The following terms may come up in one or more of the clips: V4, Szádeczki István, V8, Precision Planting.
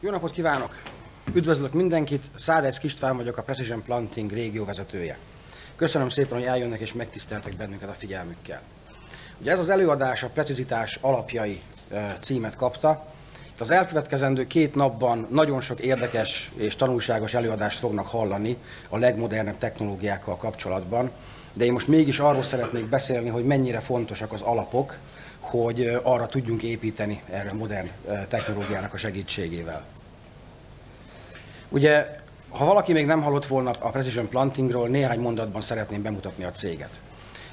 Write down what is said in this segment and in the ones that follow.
Jó napot kívánok! Üdvözlök mindenkit! Szádeczki István vagyok, a Precision Planting régió vezetője. Köszönöm szépen, hogy eljönnek és megtiszteltek bennünket a figyelmükkel. Ugye ez az előadás a Precizitás alapjai címet kapta. Az elkövetkezendő két napban nagyon sok érdekes és tanulságos előadást fognak hallani a legmodernebb technológiákkal kapcsolatban, de én most mégis arról szeretnék beszélni, hogy mennyire fontosak az alapok, hogy arra tudjunk építeni erre a modern technológiának a segítségével. Ugye, ha valaki még nem hallott volna a Precision Plantingról, néhány mondatban szeretném bemutatni a céget.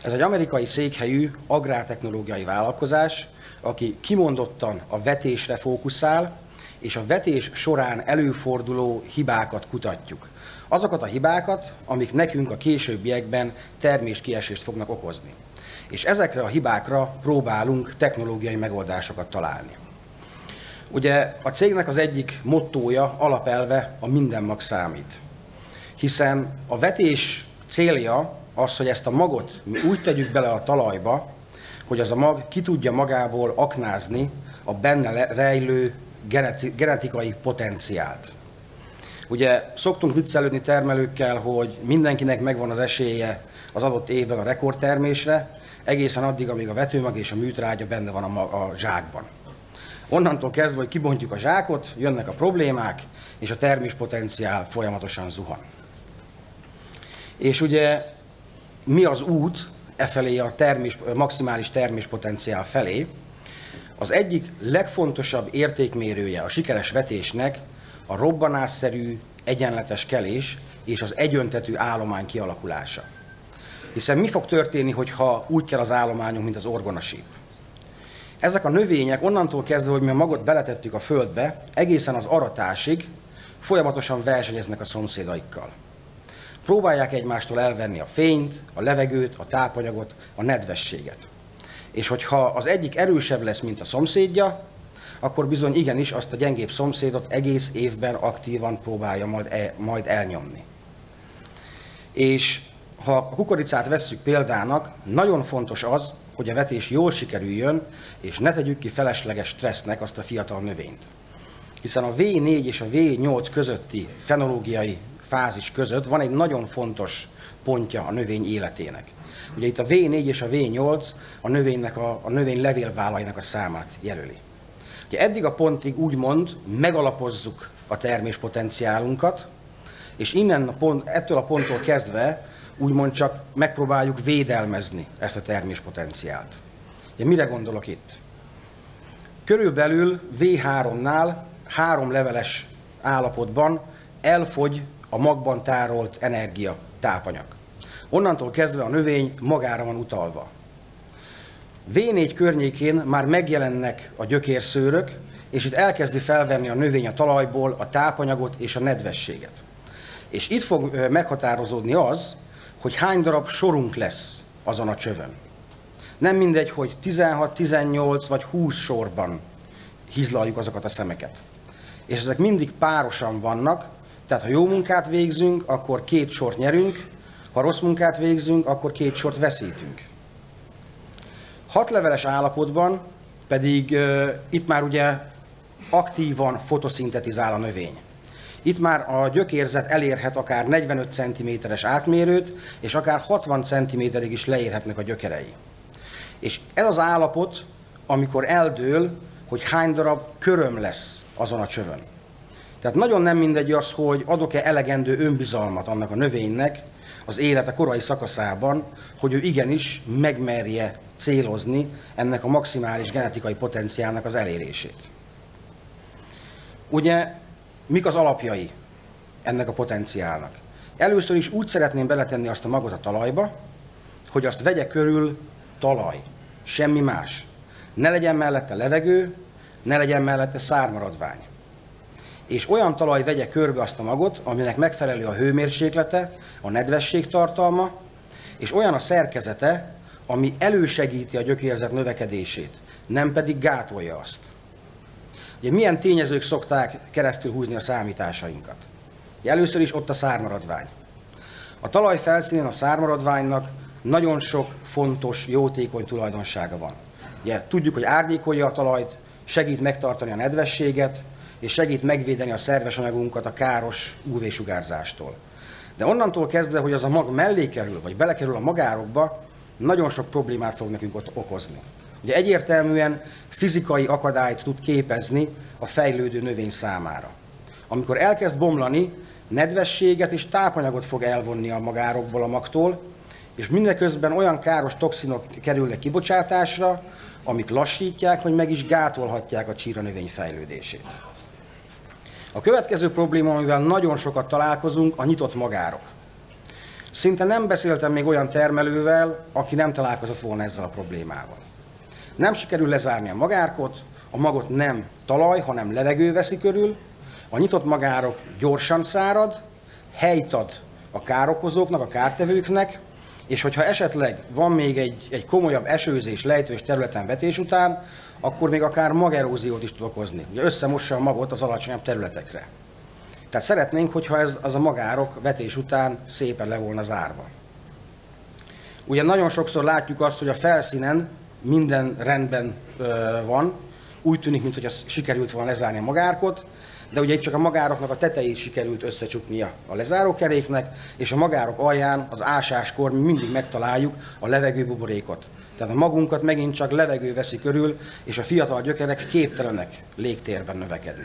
Ez egy amerikai székhelyű agrártechnológiai vállalkozás, aki kimondottan a vetésre fókuszál, és a vetés során előforduló hibákat kutatjuk. Azokat a hibákat, amik nekünk a későbbiekben terméskiesést fognak okozni. És ezekre a hibákra próbálunk technológiai megoldásokat találni. Ugye a cégnek az egyik mottója, alapelve a minden mag számít. Hiszen a vetés célja az, hogy ezt a magot mi úgy tegyük bele a talajba, hogy az a mag ki tudja magából aknázni a benne rejlő genetikai potenciált. Ugye szoktunk viccelődni termelőkkel, hogy mindenkinek megvan az esélye az adott évben a rekordtermésre, egészen addig, amíg a vetőmag és a műtrágya benne van a zsákban. Onnantól kezdve, hogy kibontjuk a zsákot, jönnek a problémák, és a terméspotenciál folyamatosan zuhan. És ugye mi az út efelé a maximális terméspotenciál felé? Az egyik legfontosabb értékmérője a sikeres vetésnek a robbanásszerű, egyenletes kelés és az egyöntetű állomány kialakulása. Hiszen mi fog történni, hogyha úgy kell az állományunk, mint az orgonasíp? Ezek a növények onnantól kezdve, hogy mi a magot beletettük a földbe, egészen az aratásig folyamatosan versenyeznek a szomszédaikkal. Próbálják egymástól elvenni a fényt, a levegőt, a tápanyagot, a nedvességet. És hogyha az egyik erősebb lesz, mint a szomszédja, akkor bizony igenis azt a gyengébb szomszédot egész évben aktívan próbálja majd elnyomni. És ha a kukoricát vesszük példának, nagyon fontos az, hogy a vetés jól sikerüljön, és ne tegyük ki felesleges stressznek azt a fiatal növényt. Hiszen a V4 és a V8 közötti fenológiai fázis között van egy nagyon fontos pontja a növény életének. Ugye itt a V4 és a V8 a növény levélválainak a számát jelöli. Ugye eddig a pontig úgymond megalapozzuk a terméspotenciálunkat, és ettől a ponttól kezdve úgymond csak megpróbáljuk védelmezni ezt a terméspotenciált. Ugye mire gondolok itt? Körülbelül V3-nál 3 leveles állapotban elfogy a magban tárolt energia, tápanyag. Onnantól kezdve a növény magára van utalva. V4 környékén már megjelennek a gyökérszőrök, és itt elkezdi felvenni a növény a talajból a tápanyagot és a nedvességet. És itt fog meghatározódni az, hogy hány darab sorunk lesz azon a csövön. Nem mindegy, hogy 16, 18 vagy 20 sorban hízlaljuk azokat a szemeket. És ezek mindig párosan vannak, tehát ha jó munkát végzünk, akkor 2 sort nyerünk, ha rossz munkát végzünk, akkor 2 sort veszítünk. 6 leveles állapotban pedig itt már ugye aktívan fotoszintetizál a növény. Itt már a gyökérzet elérhet akár 45 cm-es átmérőt, és akár 60 cm-ig is leérhetnek a gyökerei. És ez az állapot, amikor eldől, hogy hány darab köröm lesz azon a csövön. Tehát nagyon nem mindegy az, hogy adok-e elegendő önbizalmat annak a növénynek az élete korai szakaszában, hogy ő igenis megmerje célozni ennek a maximális genetikai potenciálnak az elérését. Ugye, mik az alapjai ennek a potenciálnak? Először is úgy szeretném beletenni azt a magot a talajba, hogy azt vegye körül talaj, semmi más. Ne legyen mellette levegő, ne legyen mellette szármaradvány. És olyan talaj vegye körbe azt a magot, aminek megfelelő a hőmérséklete, a nedvesség tartalma, és olyan a szerkezete, ami elősegíti a gyökérzet növekedését, nem pedig gátolja azt. Ugye milyen tényezők szokták keresztül húzni a számításainkat? Először is ott a szármaradvány. A talaj felszínén a szármaradványnak nagyon sok fontos, jótékony tulajdonsága van. Ugye, tudjuk, hogy árnyékolja a talajt, segít megtartani a nedvességet, és segít megvédeni a szerves anyagunkat a káros UV-sugárzástól. De onnantól kezdve, hogy az a mag mellé kerül, vagy belekerül a magárokba, nagyon sok problémát fog nekünk ott okozni. Ugye egyértelműen fizikai akadályt tud képezni a fejlődő növény számára. Amikor elkezd bomlani, nedvességet és tápanyagot fog elvonni a magárokból, a magtól, és mindeközben olyan káros toxinok kerülnek kibocsátásra, amik lassítják, vagy meg is gátolhatják a csíranövény fejlődését. A következő probléma, amivel nagyon sokat találkozunk, a nyitott magárok. Szinte nem beszéltem még olyan termelővel, aki nem találkozott volna ezzel a problémával. Nem sikerül lezárni a magárkot, a magot nem talaj, hanem levegő veszi körül, a nyitott magárok gyorsan szárad, helyt ad a károkozóknak, a kártevőknek, és hogyha esetleg van még egy komolyabb esőzés, lejtős területen vetés után, akkor még akár mageróziót is tud okozni. Ugye összemossa a magot az alacsonyabb területekre. Tehát szeretnénk, hogyha az a magárok vetés után szépen le volna zárva. Ugye nagyon sokszor látjuk azt, hogy a felszínen minden rendben van, úgy tűnik, mintha sikerült volna lezárni a magárkot, de ugye itt csak a magároknak a tetejét sikerült összecsuknia a lezárókeréknek, és a magárok alján az ásáskor mi mindig megtaláljuk a levegőbuborékot. Tehát a magunkat megint csak levegő veszi körül, és a fiatal gyökerek képtelenek légtérben növekedni.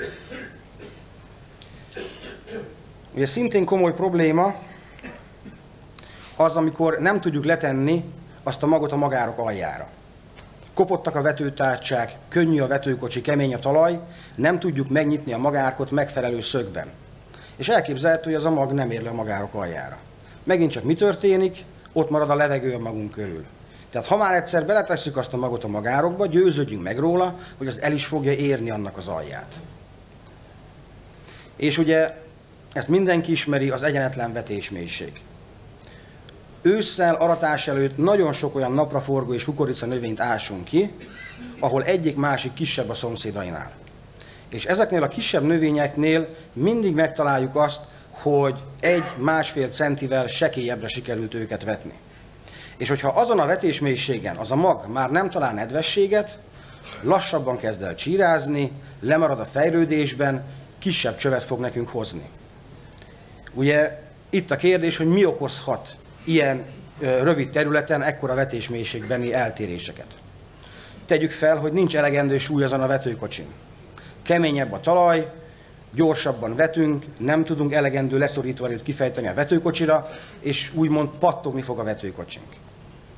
Ugye szintén komoly probléma az, amikor nem tudjuk letenni azt a magot a magárok aljára. Kopottak a vetőtárcsák, könnyű a vetőkocsi, kemény a talaj, nem tudjuk megnyitni a magárkot megfelelő szögben. És elképzelhető, hogy az a mag nem ér le a magárok aljára. Megint csak mi történik? Ott marad a levegő a magunk körül. Tehát ha már egyszer beletesszük azt a magot a magárokba, győződjünk meg róla, hogy az el is fogja érni annak az alját. És ugye ezt mindenki ismeri, az egyenetlen vetésmélység. Ősszel, aratás előtt nagyon sok olyan napraforgó és kukorica növényt ásunk ki, ahol egyik-másik kisebb a szomszédainál. És ezeknél a kisebb növényeknél mindig megtaláljuk azt, hogy 1-1,5 centivel sekélyebbre sikerült őket vetni. És hogyha azon a vetésmélységen az a mag már nem talál nedvességet, lassabban kezd el csírázni, lemarad a fejlődésben, kisebb csövet fog nekünk hozni. Ugye itt a kérdés, hogy mi okozhat ilyen rövid területen, ekkora vetésmélységbeni eltéréseket. Tegyük fel, hogy nincs elegendő súly azon a vetőkocsin. Keményebb a talaj, gyorsabban vetünk, nem tudunk elegendő leszorító erőt kifejteni a vetőkocsira, és úgymond pattogni fog a vetőkocsink.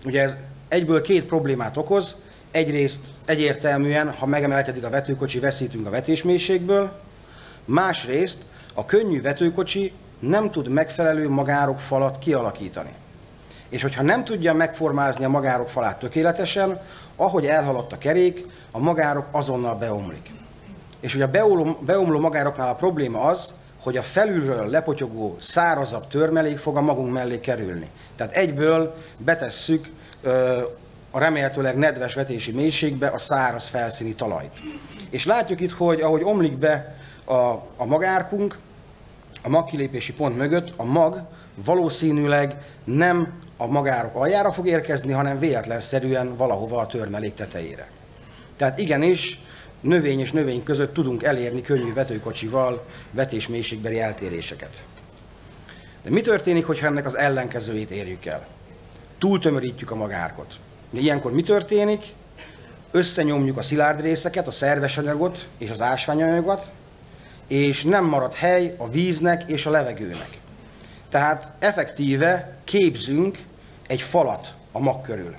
Ugye ez egyből két problémát okoz. Egyrészt egyértelműen, ha megemelkedik a vetőkocsi, veszítünk a vetésmélységből. Másrészt a könnyű vetőkocsi nem tud megfelelő magárok falat kialakítani. És hogyha nem tudja megformázni a magárok falát tökéletesen, ahogy elhaladt a kerék, a magárok azonnal beomlik. És ugye a beomló magároknál a probléma az, hogy a felülről lepotyogó, szárazabb törmelék fog a magunk mellé kerülni. Tehát egyből betesszük a remélhetőleg nedves vetési mélységbe a száraz felszíni talajt. És látjuk itt, hogy ahogy omlik be a magárkunk, a magkilépési pont mögött a mag valószínűleg nem a magárok aljára fog érkezni, hanem véletlenszerűen valahova a törmelék tetejére. Tehát igenis, növény és növény között tudunk elérni könnyű vetőkocsival vetésmélységbeli eltéréseket. De mi történik, hogyha ennek az ellenkezőjét érjük el? Túltömörítjük a magárkot. Ilyenkor mi történik? Összenyomjuk a szilárd részeket, a szerves anyagot és az ásványanyagot, és nem marad hely a víznek és a levegőnek. Tehát effektíve képzünk egy falat a mag körül.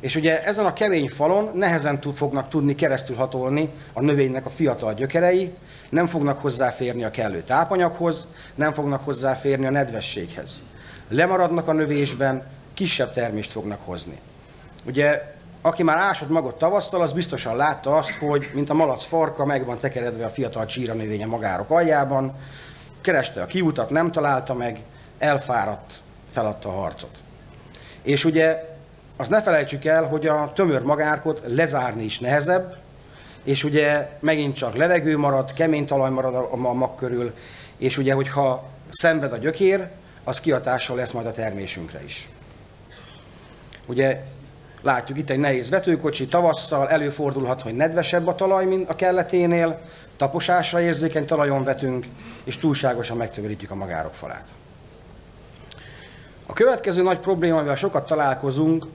És ugye ezen a kemény falon nehezen fognak tudni keresztül hatolni a növénynek a fiatal gyökerei, nem fognak hozzáférni a kellő tápanyaghoz, nem fognak hozzáférni a nedvességhez. Lemaradnak a növésben, kisebb termést fognak hozni. Ugye, aki már ásott magot tavasszal, az biztosan látta azt, hogy mint a malac farka meg van tekeredve a fiatal csíranövény a magárok aljában, kereste a kiutat, nem találta meg, elfáradt, feladta a harcot. És ugye azt ne felejtsük el, hogy a tömör magárkot lezárni is nehezebb, és ugye megint csak levegő marad, kemény talaj marad a mag körül, és ugye, hogyha szenved a gyökér, az kihatással lesz majd a termésünkre is. Ugye látjuk itt egy nehéz vetőkocsi, tavasszal előfordulhat, hogy nedvesebb a talaj, mint a kelleténél, taposásra érzékeny talajon vetünk, és túlságosan megtömörítjük a magárok falát. A következő nagy probléma, amivel sokat találkozunk,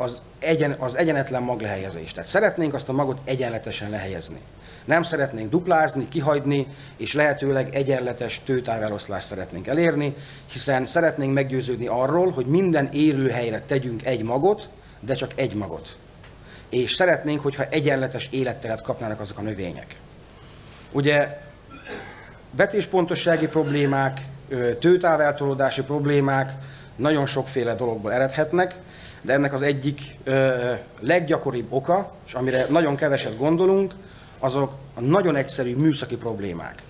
az egyenetlen maglehelyezés. Tehát szeretnénk azt a magot egyenletesen lehelyezni. Nem szeretnénk duplázni, kihagyni, és lehetőleg egyenletes tőtáveloszlást szeretnénk elérni, hiszen szeretnénk meggyőződni arról, hogy minden érőhelyre tegyünk egy magot, de csak egy magot. És szeretnénk, hogyha egyenletes életteret kapnának azok a növények. Ugye vetéspontossági problémák, tőtáveltolódási problémák nagyon sokféle dologból eredhetnek, de ennek az egyik leggyakoribb oka, és amire nagyon keveset gondolunk, azok a nagyon egyszerű műszaki problémák.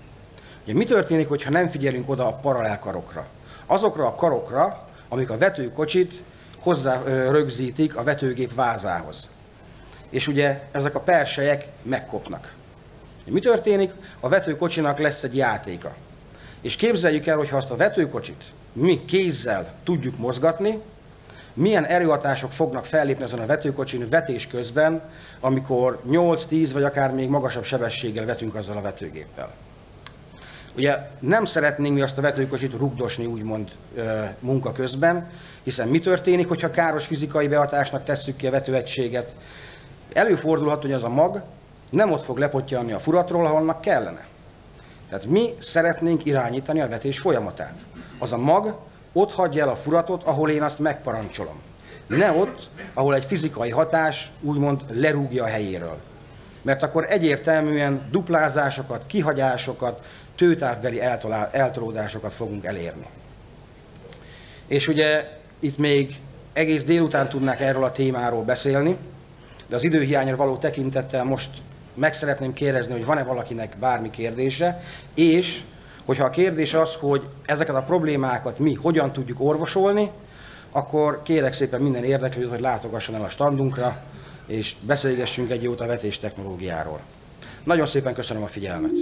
Ugye mi történik, hogyha nem figyelünk oda a paralel karokra? Azokra a karokra, amik a vetőkocsit hozzá rögzítik a vetőgép vázához. És ugye ezek a perselyek megkopnak. Mi történik? A vetőkocsinak lesz egy játéka. És képzeljük el, hogy ha azt a vetőkocsit mi kézzel tudjuk mozgatni, milyen erőhatások fognak fellépni azon a vetőkocsin vetés közben, amikor 8-10 vagy akár még magasabb sebességgel vetünk azzal a vetőgéppel. Ugye nem szeretnénk mi azt a vetőkocsit rugdosni úgymond munka közben, hiszen mi történik, hogyha káros fizikai behatásnak tesszük ki a vetőegységet? Előfordulhat, hogy az a mag nem ott fog lepottyanni a furatról, ahol annak kellene. Tehát mi szeretnénk irányítani a vetés folyamatát. Az a mag ott hagyja el a furatot, ahol én azt megparancsolom. Ne ott, ahol egy fizikai hatás úgymond lerúgja a helyéről. Mert akkor egyértelműen duplázásokat, kihagyásokat, tőtávbeli eltolódásokat fogunk elérni. És ugye itt még egész délután tudnák erről a témáról beszélni, de az időhiányra való tekintettel most meg szeretném kérdezni, hogy van-e valakinek bármi kérdése, és hogyha a kérdés az, hogy ezeket a problémákat mi hogyan tudjuk orvosolni, akkor kérek szépen minden érdeklődőt, hogy látogasson el a standunkra, és beszélgessünk egy jót a vetés technológiáról. Nagyon szépen köszönöm a figyelmet!